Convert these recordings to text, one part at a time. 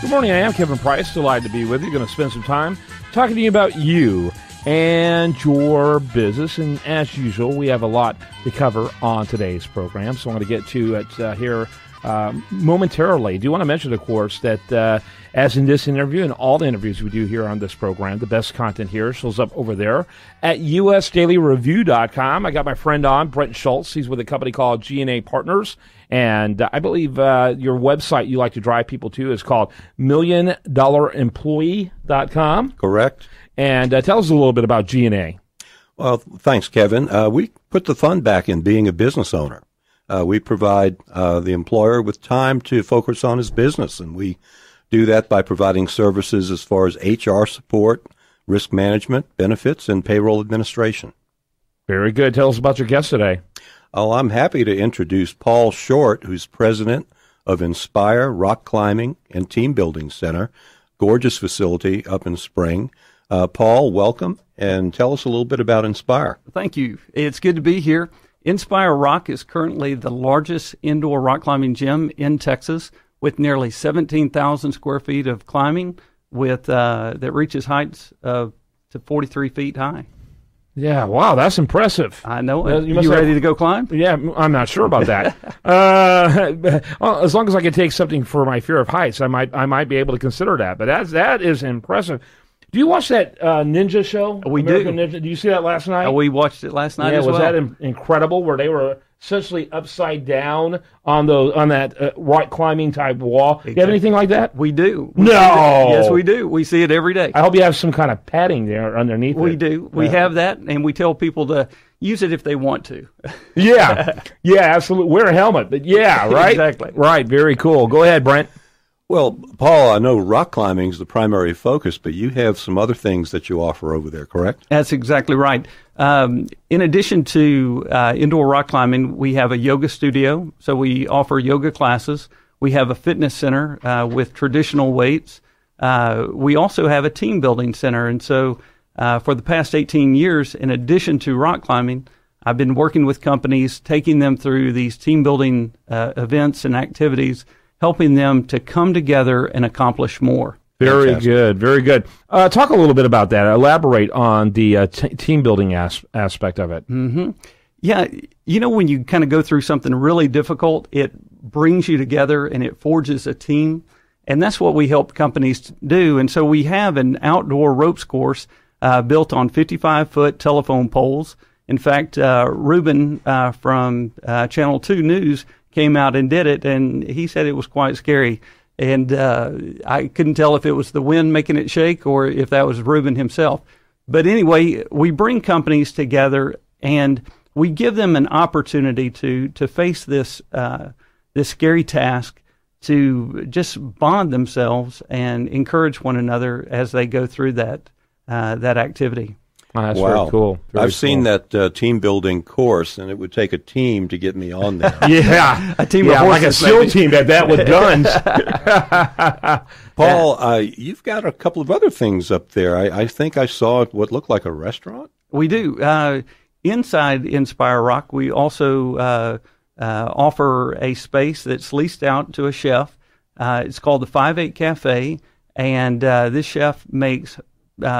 Good morning, I am Kevin Price, delighted to be with you. Going to spend some time talking to you about you and your business. And as usual, we have a lot to cover on today's program, so I'm going to get to it here momentarily. Do want to mention, of course, that as in this interview and all the interviews we do here on this program, the best content here shows up over there at usdailyreview.com. I got my friend on, Brent Schultz. He's with a company called G&A Partners. And I believe your website you like to drive people to is called milliondollaremployee.com. Correct. And tell us a little bit about G&A. Well, thanks, Kevin. We put the fun back in being a business owner. We provide the employer with time to focus on his business, and we do that by providing services as far as HR support, risk management, benefits, and payroll administration. Very good. Tell us about your guest today. Oh, I'm happy to introduce Paul Short, who's president of Inspire Rock Climbing and Team Building Center, gorgeous facility up in Spring. Paul, welcome, and tell us a little bit about Inspire. Thank you. It's good to be here. Inspire Rock is currently the largest indoor rock climbing gym in Texas, with nearly 17,000 square feet of climbing with that reaches heights of to 43 feet high. Yeah, wow, that's impressive. I know. You ready to go climb? Yeah, I'm not sure about that. Well, as long as I can take something for my fear of heights, I might be able to consider that. But that is impressive. Do you watch that ninja show? We American do. Ninja? Did you see that last night? We watched it last night. Yeah, as well. Was that incredible? Where they were essentially upside down on that rock climbing type wall. Exactly. You have anything like that? We do. No. Yes, we do. We see it every day. I hope you have some kind of padding there underneath. We do. We have that, and we tell people to use it if they want to. Yeah. Yeah. Absolutely. Wear a helmet. But yeah. Right. Exactly. Right. Very cool. Go ahead, Brent. Well, Paul, I know rock climbing is the primary focus, but you have some other things that you offer over there, correct? That's exactly right. In addition to indoor rock climbing, we have a yoga studio, so we offer yoga classes. We have a fitness center with traditional weights. We also have a team building center, and so for the past 18 years, in addition to rock climbing, I've been working with companies, taking them through these team building events and activities, helping them to come together and accomplish more. Very Fantastic. Good, very good. Talk a little bit about that. Elaborate on the team-building aspect of it. Mm-hmm. Yeah, you know, when you kind of go through something really difficult, it brings you together and it forges a team, and that's what we help companies do. And so we have an outdoor ropes course built on 55-foot telephone poles. In fact, Ruben from Channel 2 News came out and did it, and he said it was quite scary. And I couldn't tell if it was the wind making it shake or if that was Ruben himself. But anyway, we bring companies together, and we give them an opportunity to face this scary task, to just bond themselves and encourage one another as they go through that activity. Oh, that's wow. Very cool. I've seen that team building course, and it would take a team to get me on there. Yeah, a team of horses, like a SEAL team at that with guns. Paul, you've got a couple of other things up there. I think I saw what looked like a restaurant. We do. Inside Inspire Rock, we also offer a space that's leased out to a chef. It's called the 5-8 Cafe, and this chef makes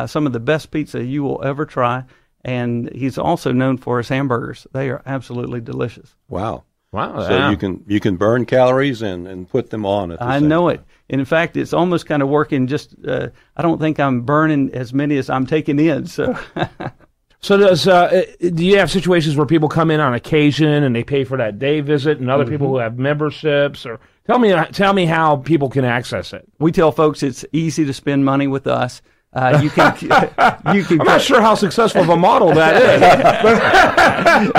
some of the best pizza you will ever try, and he's also known for his hamburgers. They are absolutely delicious. Wow. So yeah. you can burn calories and put them on at the I same know time. It. And in fact, it's almost kind of working just I don't think I'm burning as many as I'm taking in. So So does do you have situations where people come in on occasion and they pay for that day visit, and other mm-hmm. people who have memberships? Or tell me how people can access it. We tell folks it's easy to spend money with us. I'm not sure how successful of a model that is,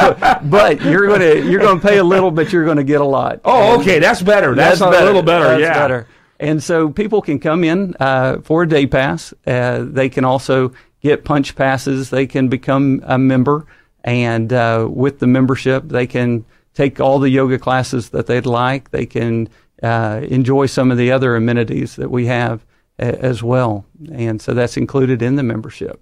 but you're going to pay a little, but you're going to get a lot. Oh, and okay, that's better. That's a little better. That's better. And so people can come in for a day pass. They can also get punch passes. They can become a member, and with the membership, they can take all the yoga classes that they'd like. They can enjoy some of the other amenities that we have as well, and so that's included in the membership.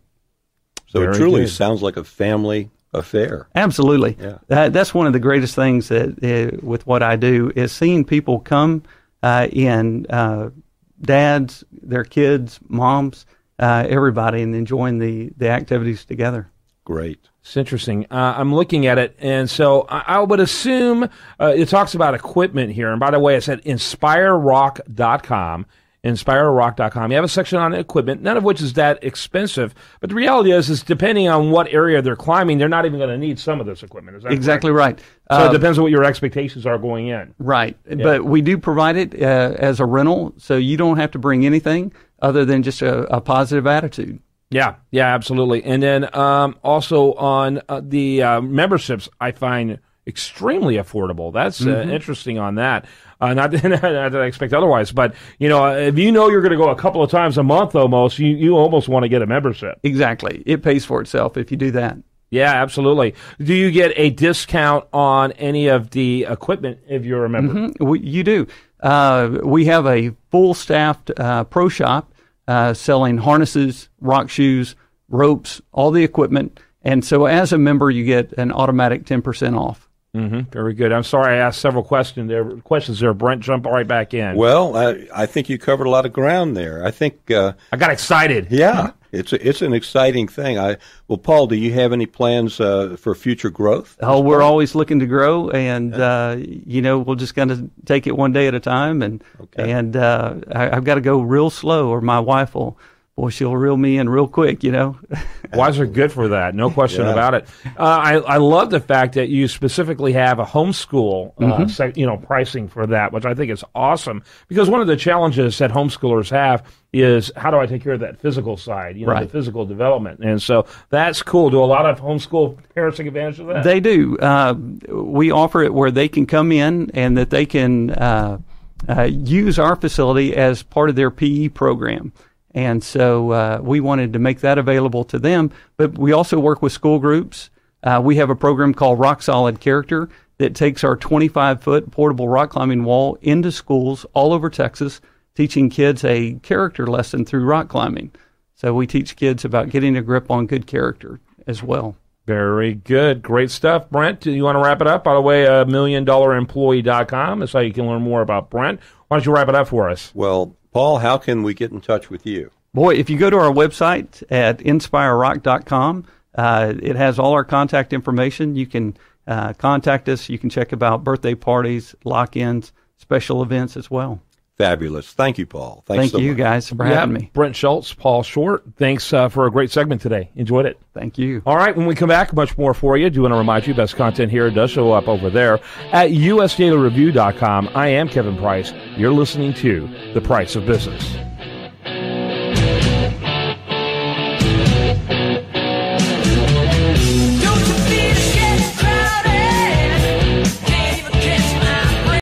So Very it truly good. Sounds like a family affair. Absolutely. Yeah. That's one of the greatest things that with what I do is seeing people come in dads, their kids, moms, everybody, and enjoying the activities together. Great. It's interesting. I'm looking at it, and so I would assume it talks about equipment here. And by the way, it's at inspirerock.com. inspirerock.com. You have a section on equipment, none of which is that expensive. But the reality is depending on what area they're climbing, they're not even going to need some of this equipment. Is that exactly correct? Right. So it depends on what your expectations are going in. Right. Yeah. But we do provide it as a rental, so you don't have to bring anything other than just a positive attitude. Yeah, yeah, absolutely. And then also on the memberships, I find extremely affordable. That's interesting on that. Not that I expect otherwise, but you know, if you know you're going to go a couple of times a month almost, you almost want to get a membership. Exactly. It pays for itself if you do that. Yeah, absolutely. Do you get a discount on any of the equipment if you're a member? You do. We have a full-staffed pro shop selling harnesses, rock shoes, ropes, all the equipment. And so as a member, you get an automatic 10% off. Very good. I'm sorry I asked several questions there, Brent. Jump right back in. Well, I think you covered a lot of ground there. I think I got excited. Yeah, it's an exciting thing. Well, Paul, do you have any plans for future growth? Oh, we're always looking to grow, and you know, we'll just kind of take it one day at a time. And I've got to go real slow, or my wife will. Boy, she'll reel me in real quick, you know. Wives are good for that, no question about it. I love the fact that you specifically have a homeschool, pricing for that, which I think is awesome. Because one of the challenges that homeschoolers have is how do I take care of that physical side, you know, the physical development, and so that's cool. Do a lot of homeschool parents take advantage of that? They do. We offer it where they can come in and that they can use our facility as part of their PE program. And so we wanted to make that available to them. But we also work with school groups. We have a program called Rock Solid Character that takes our 25-foot portable rock climbing wall into schools all over Texas, teaching kids a character lesson through rock climbing. So we teach kids about getting a grip on good character as well. Very good. Great stuff. Brent, do you want to wrap it up? By the way, milliondollaremployee.com is how you can learn more about Brent. Why don't you wrap it up for us? Well, Paul, how can we get in touch with you? Boy, if you go to our website at inspirerock.com, it has all our contact information. You can contact us. You can check about birthday parties, lock-ins, special events as well. Fabulous. Thank you, Paul. Thank you guys for having me. Brent Schultz, Paul Short, thanks for a great segment today. Enjoyed it. Thank you. All right, when we come back, much more for you. Do want to remind you, best content here does show up over there at usdailyreview.com. I am Kevin Price. You're listening to The Price of Business.